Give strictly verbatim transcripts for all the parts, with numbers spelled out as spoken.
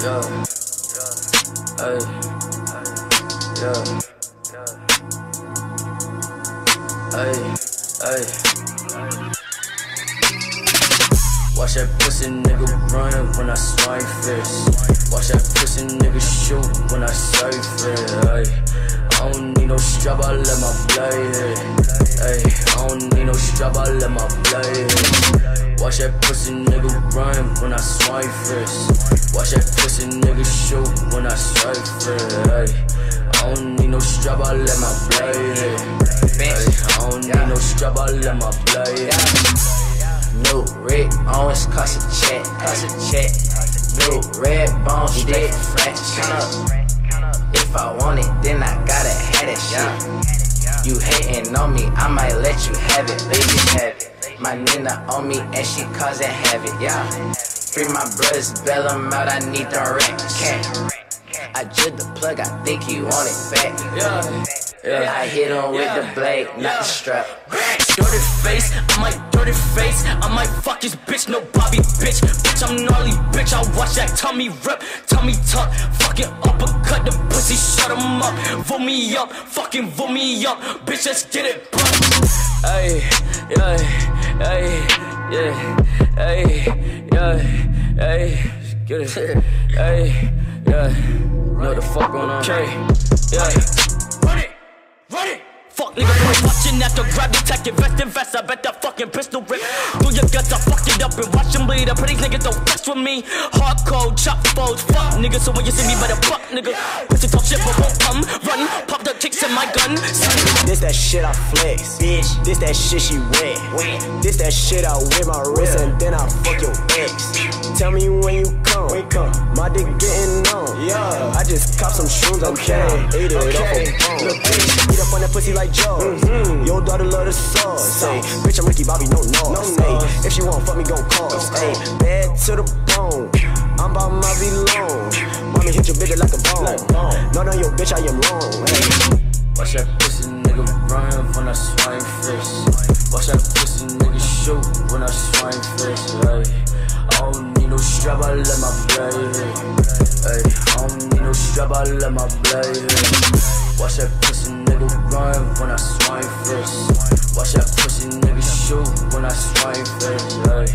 yeah, hey, yeah, hey, hey. Watch that pussy nigga run when I swipe fist. Watch that pussy nigga shoot when I surf it. Ay, I don't need no strap, I let my blade hit. Ay, I don't need no strap, I let my blade hit. Watch that pussy nigga run when I swipe first. Watch that pussy nigga shoot when I swipe first. Ay, I don't need no strap, I let my blade hit. Ay, I don't need yeah. no strap, I let my blade hit. New red always cost a check, cost a check. New red bone stick, flat. If I want it, then I gotta have that shit. You hating on me, I might let you have it, let you have it. My nina on me and she causing havoc, yeah. Free my brothers, bail them out, I need the rent. I drew the plug, I think he want it back. Yeah, yeah. I hit him yeah. with the blade, yeah. not the strap. Dirty face, I might dirty face, I might fuck his bitch, no Bobby bitch. Bitch, I'm gnarly bitch, I watch that tummy rip, tummy tuck. Fucking uppercut, the pussy shut him up. Vote me up, fucking vote me up. Bitch, let's get it, bro. Ayy, yeah. Hey, yeah, hey, yeah, hey, get it, hey, yeah, know the fuck going on, okay, yeah, run it, run it, fuck nigga, boy, watching after grab the tech, invest, invest, I bet that fucking pistol rip, through your guts, I fuck it up and watch them bleed, I put these niggas don't mess with me, hard cold, chop folds, fuck nigga, so when you see me, better fuck nigga, pussy talk shit, but won't come, run, pop the kicks in my gun, son. This that shit I flex, bitch. This that shit she wet. wet. This that shit I whip my wrist yeah. and then I fuck your ex. Tell me when you come, when come. My dick getting on. Yeah, I just cop some shrooms, okay. okay. Eat it okay. off a bone. Look, hey, eat up on that pussy like Joe. Mm-hmm. Your daughter love the sauce. Hey, bitch, I'm Ricky Bobby, no noise. No, no. Hey, if she won't fuck me, gon' call. Hey, bad to the bone. I'm about my V long. Mommy hit your bitch like a bone. Like bone. No, no, your bitch, I am wrong. Hey. Watch that pussy nigga run when I swipe first. Watch that pussy nigga shoot when I swipe first. Ay, I don't need no strap, I let my blade hit. Ay, I don't need no strap, I let my blade hit. Watch that pussy nigga run when I swipe first. Watch that pussy nigga shoot when I swipe first. Ay,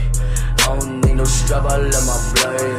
I don't need no strap, I let my blade hit.